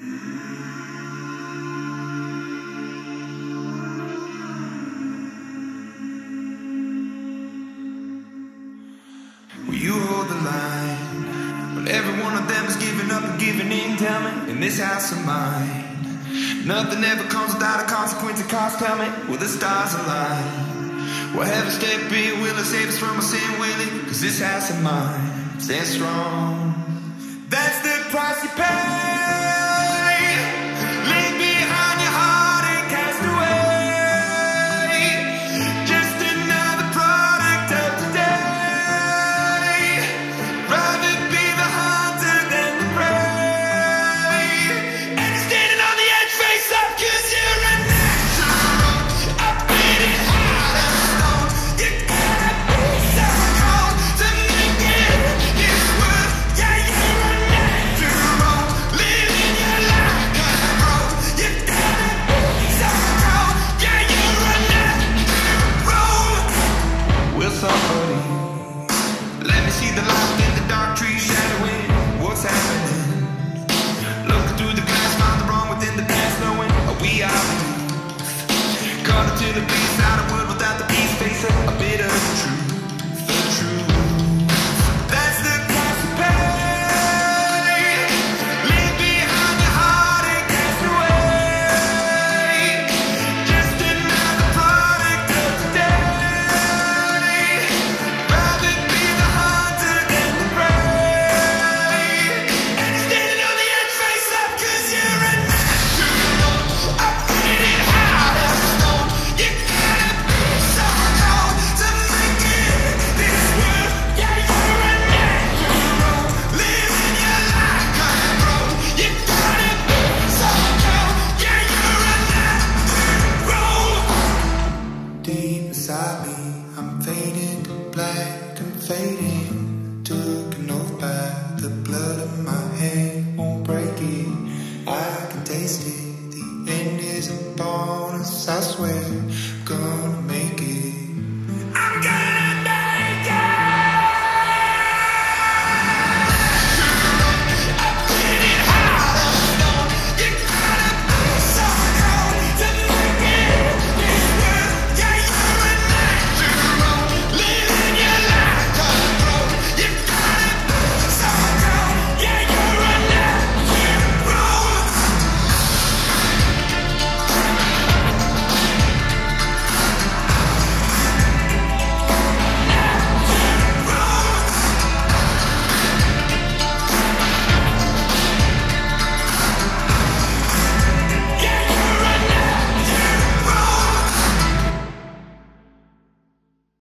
Will you hold the line when every one of them is giving up and giving in? Tell me, in this house of mine, nothing ever comes without a consequence of cost. Tell me, will the stars align? Will heaven's step be? Will it save us from a sin? Will it? Cause this house of mine stands strong. That's the price you pay. The beast out of wood without the beast facing a bit of truth. I swear, gone.